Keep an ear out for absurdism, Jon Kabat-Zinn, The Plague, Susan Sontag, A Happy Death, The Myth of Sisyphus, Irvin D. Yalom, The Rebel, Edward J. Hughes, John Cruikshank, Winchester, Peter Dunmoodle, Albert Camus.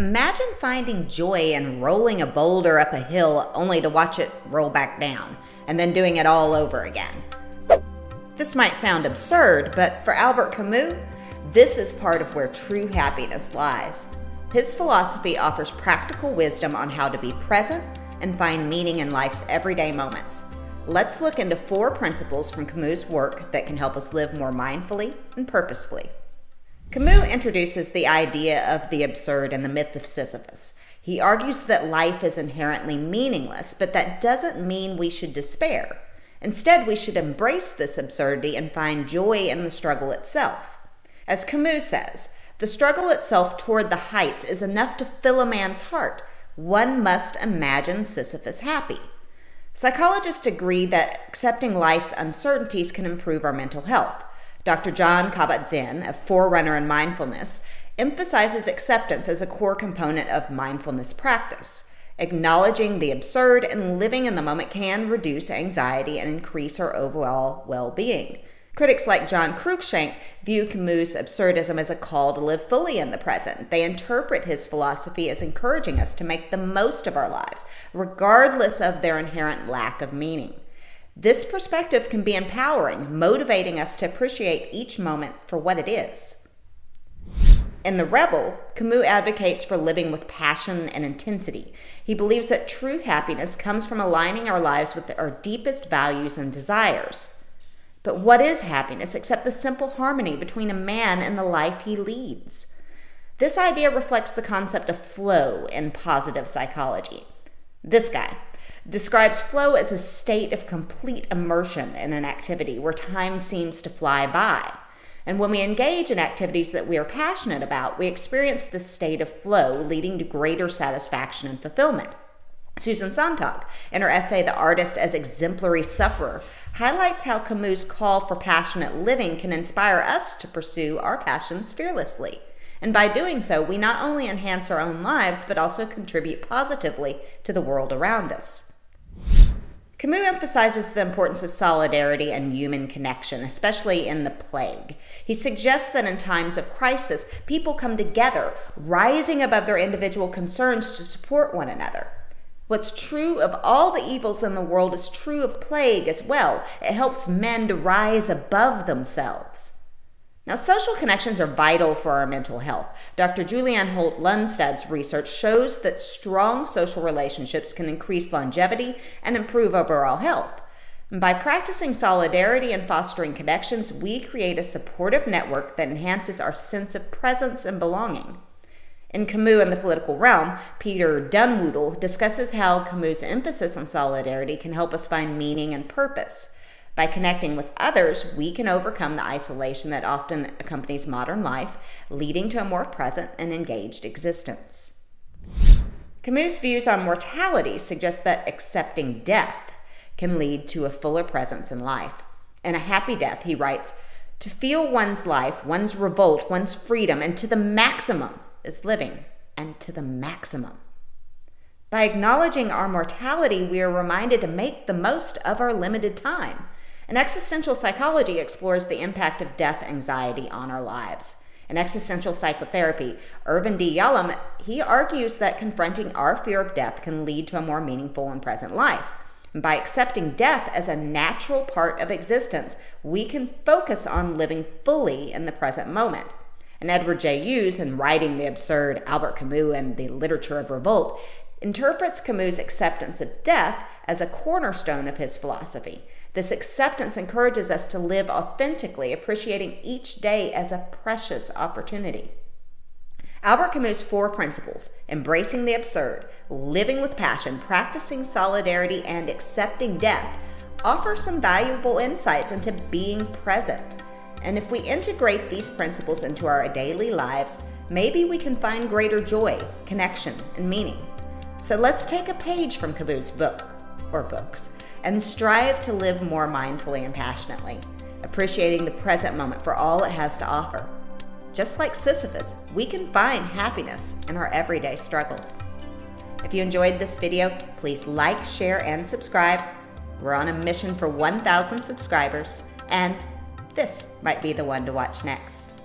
Imagine finding joy in rolling a boulder up a hill only to watch it roll back down, and then doing it all over again. This might sound absurd, but for Albert Camus, this is part of where true happiness lies. His philosophy offers practical wisdom on how to be present and find meaning in life's everyday moments. Let's look into 4 principles from Camus' work that can help us live more mindfully and purposefully. Camus introduces the idea of the absurd in The Myth of Sisyphus. He argues that life is inherently meaningless, but that doesn't mean we should despair. Instead, we should embrace this absurdity and find joy in the struggle itself. As Camus says, the struggle itself toward the heights is enough to fill a man's heart. One must imagine Sisyphus happy. Psychologists agree that accepting life's uncertainties can improve our mental health. Dr. Jon Kabat-Zinn, a forerunner in mindfulness, emphasizes acceptance as a core component of mindfulness practice. Acknowledging the absurd and living in the moment can reduce anxiety and increase our overall well-being. Critics like John Cruikshank view Camus' absurdism as a call to live fully in the present. They interpret his philosophy as encouraging us to make the most of our lives, regardless of their inherent lack of meaning. This perspective can be empowering, motivating us to appreciate each moment for what it is. In The Rebel, Camus advocates for living with passion and intensity. He believes that true happiness comes from aligning our lives with our deepest values and desires. But what is happiness except the simple harmony between a man and the life he leads? This idea reflects the concept of flow in positive psychology. This guy describes flow as a state of complete immersion in an activity where time seems to fly by. And when we engage in activities that we are passionate about, we experience this state of flow, leading to greater satisfaction and fulfillment. Susan Sontag, in her essay, The Artist as Exemplary Sufferer, highlights how Camus' call for passionate living can inspire us to pursue our passions fearlessly. And by doing so, we not only enhance our own lives, but also contribute positively to the world around us. Camus emphasizes the importance of solidarity and human connection, especially in The Plague. He suggests that in times of crisis, people come together, rising above their individual concerns to support one another. What's true of all the evils in the world is true of plague as well. It helps men to rise above themselves. Now, social connections are vital for our mental health. Dr. Julianne Holt Lundstad's research shows that strong social relationships can increase longevity and improve overall health. And by practicing solidarity and fostering connections, we create a supportive network that enhances our sense of presence and belonging. In Camus and the Political Realm, Peter Dunmoodle discusses how Camus' emphasis on solidarity can help us find meaning and purpose. By connecting with others, we can overcome the isolation that often accompanies modern life, leading to a more present and engaged existence. Camus' views on mortality suggest that accepting death can lead to a fuller presence in life. In A Happy Death, he writes, "To feel one's life, one's revolt, one's freedom, and to the maximum is living, and to the maximum." By acknowledging our mortality, we are reminded to make the most of our limited time. And existential psychology explores the impact of death anxiety on our lives. In existential psychotherapy, Irvin D. Yalom, he argues that confronting our fear of death can lead to a more meaningful and present life. And by accepting death as a natural part of existence, we can focus on living fully in the present moment. And Edward J. Hughes, in writing The Absurd, Albert Camus, and the Literature of Revolt, interprets Camus' acceptance of death as a cornerstone of his philosophy. This acceptance encourages us to live authentically, appreciating each day as a precious opportunity. Albert Camus' 4 principles, embracing the absurd, living with passion, practicing solidarity, and accepting death, offer some valuable insights into being present. And if we integrate these principles into our daily lives, maybe we can find greater joy, connection, and meaning. So let's take a page from Camus' book, or books, and strive to live more mindfully and passionately, appreciating the present moment for all it has to offer. Just like Sisyphus, we can find happiness in our everyday struggles. If you enjoyed this video, please like, share, and subscribe. We're on a mission for 1,000 subscribers, and this might be the one to watch next.